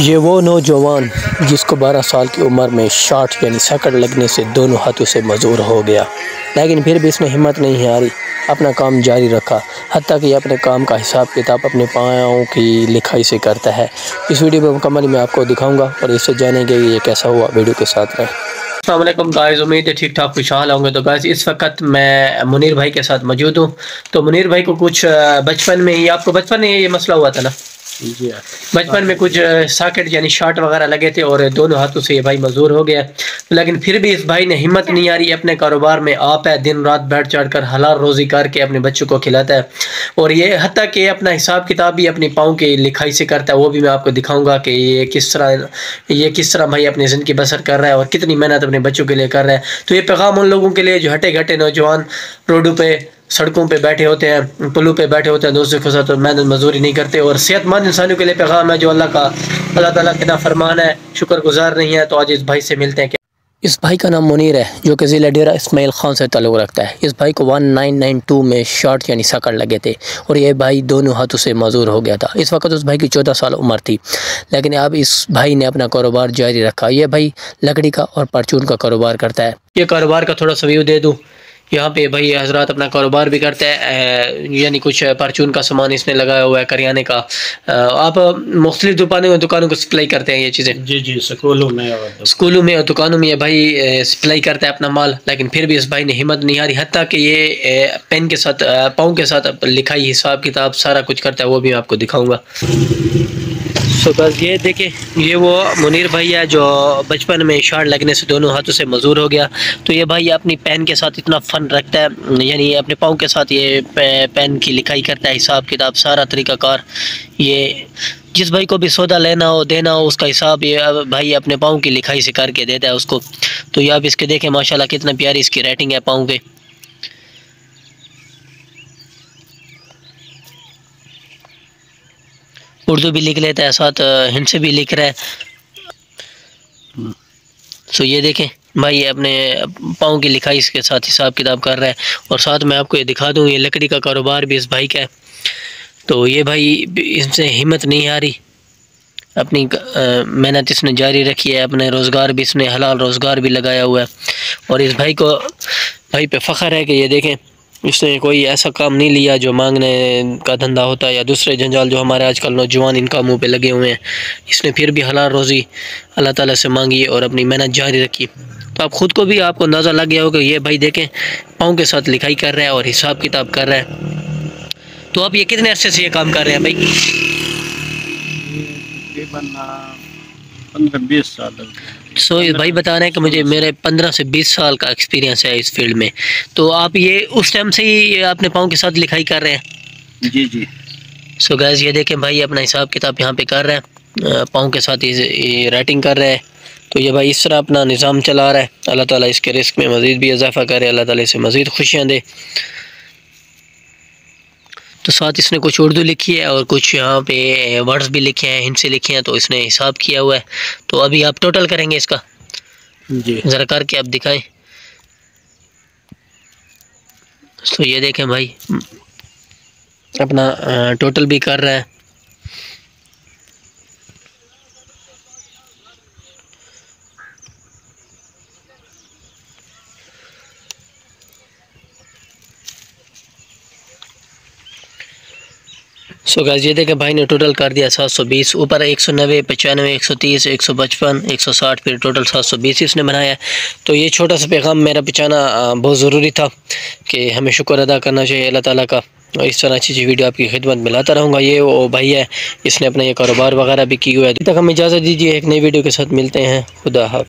ये वो नौजवान जिसको 12 साल की उम्र में शॉट यानी सकड़ लगने से दोनों हाथों से मजबूर हो गया, लेकिन फिर भी इसमें हिम्मत नहीं हारी, अपना काम जारी रखा, हत्ता कि अपने काम का हिसाब किताब अपने पाँव की लिखाई से करता है। इस वीडियो में मुकम्मल मैं आपको दिखाऊंगा और इससे जानेंगे ये कैसा हुआ। वीडियो के साथ रहें। अस्सलाम वालेकुम गाइस, उम्मीद है ठीक ठाक खुशहाल होंगे। तो गाइस इस वक्त मैं मुनीर भाई के साथ मौजूद हूँ। तो मुनीर भाई को कुछ बचपन में ही, आपको बचपन में ये मसला हुआ था ना? बचपन में कुछ साकेट यानी शॉट वगैरह लगे थे और दोनों हाथों से ये भाई मजबूर हो गया, लेकिन फिर भी इस भाई ने हिम्मत नहीं आ रही, अपने कारोबार में आप है, दिन रात बैठ चढ़ कर हलाल रोजी करके अपने बच्चों को खिलाता है और ये हत्ता कि अपना हिसाब किताब भी अपने पाँव की लिखाई से करता है। वो भी मैं आपको दिखाऊंगा कि ये किस तरह भाई अपनी ज़िंदगी बसर कर रहा है और कितनी मेहनत अपने बच्चों के लिए कर रहा है। तो ये पैगाम उन लोगों के लिए जो हटे घटे नौजवान रोडों पर, सड़कों पे बैठे होते हैं, पुलों पे बैठे होते हैं, दोस्तों के साथ मेहनत मजदूरी नहीं करते, और सेहतमंद इंसानों के लिए पैगाम है जो अल्लाह ताला के नाफरमान है, शुक्रगुजार नहीं है। तो आज इस भाई से मिलते हैं। इस भाई का नाम मुनीर है जो कि ज़िला डेरा इस्माइल खान से ताल्लुक़ रखता है। इस भाई को 1992 में शॉट यानी सकड़ लगे थे और यह भाई दोनों हाथों से मजबूर हो गया था। इस वक्त उस भाई की 14 साल उम्र थी, लेकिन अब इस भाई ने अपना कारोबार जारी रखा। यह भाई लकड़ी का और परचून का कारोबार करता है। ये कारोबार का थोड़ा सा व्यू दे दूँ। यहाँ पे भाई हजरात अपना कारोबार भी करते हैं, यानी कुछ परचून का सामान इसने लगाया हुआ है, करियाने का। आप मुख्तलिफ दुकानों को सप्लाई करते हैं ये चीज़ें? जी जी, स्कूलों में और दुकानों में ये भाई सप्लाई करता है अपना माल, लेकिन फिर भी इस भाई ने हिम्मत नहीं हारी, हत्ता कि ये पेन के साथ, पाँव के साथ लिखाई, हिसाब किताब सारा कुछ करता है। वो भी आपको दिखाऊँगा। तो बस ये देखें, ये वो मुनीर भाई है जो बचपन में शॉट लगने से दोनों हाथों से मजबूर हो गया। तो ये भाई अपनी पेन के साथ इतना फ़न रखता है, यानी अपने पाँव के साथ ये पेन की लिखाई करता है, हिसाब किताब सारा तरीक़ाकार। ये जिस भाई को भी सौदा लेना हो देना हो उसका हिसाब ये भाई अपने पाँव की लिखाई से करके देता है उसको। तो ये आप इसके देखें, माशाल्लाह कितना प्यारी इसकी राइटिंग है पाँव के। उर्दू भी लिख लेता है, साथ हिंदी से भी लिख रहा है। सो ये देखें भाई अपने पाँव की लिखाई इसके साथ हिसाब किताब कर रहा है। और साथ मैं आपको ये दिखा दूँ, ये लकड़ी का कारोबार भी इस भाई का है। तो ये भाई इससे हिम्मत नहीं हारी, अपनी मेहनत इसने जारी रखी है, अपने रोज़गार भी इसने हलाल रोज़गार भी लगाया हुआ है। और इस भाई को, भाई पे फ़ख्र है कि ये देखें इसने कोई ऐसा काम नहीं लिया जो मांगने का धंधा होता है या दूसरे जंजाल जो हमारे आजकल नौजवान इनका मुंह पे लगे हुए हैं। इसने फिर भी हलाल रोज़ी अल्लाह ताला से मांगी और अपनी मेहनत जारी रखी। तो आप ख़ुद को भी, आपको अंदाज़ा लग गया होगा कि ये भाई देखें पाँव के साथ लिखाई कर रहा है और हिसाब किताब कर रहा है। तो आप ये कितने अरसे से ये काम कर रहे हैं भाई? 15-20 साल। सो इस भाई बता रहे हैं कि मुझे मेरे 15 से 20 साल का एक्सपीरियंस है इस फील्ड में। तो आप ये उस टाइम से ही अपने पाँव के साथ लिखाई कर रहे हैं? जी जी। सो गैस ये देखें भाई अपना हिसाब किताब यहाँ पे कर रहे हैं, पाँव के साथ ये राइटिंग कर रहे हैं। तो ये भाई इस तरह अपना निज़ाम चला रहा है। अल्लाह ताला इसके रिस्क में मज़ीद भी इजाफा करे, अल्लाह ताला इसे मज़ीद खुशियाँ दे। तो साथ इसने कुछ उर्दू लिखी है और कुछ यहाँ पे वर्ड्स भी लिखे हैं, हिंदी से लिखे हैं। तो इसने हिसाब किया हुआ है। तो अभी आप टोटल करेंगे इसका जी, ज़रा करके आप दिखाएं। तो ये देखें भाई अपना टोटल भी कर रहा है। सो गाइस ये देखें भाई ने टोटल कर दिया 720, ऊपर 190, 95, 130, 155, 160, फिर टोटल 720 इसने बनाया। तो ये छोटा सा पैगाम मेरा पहुँचाना बहुत ज़रूरी था कि हमें शुक्र अदा करना चाहिए अल्लाह ताला का। और इस तरह अच्छी वीडियो आपकी खिदमत में लाता रहूँगा। ये वो भाई है, इसने अपना ये कारोबार वगैरह भी किया हुआ है। अभी तक हमें इजाज़त दीजिए, एक नई वीडियो के साथ मिलते हैं। खुदा हाफ़िज़।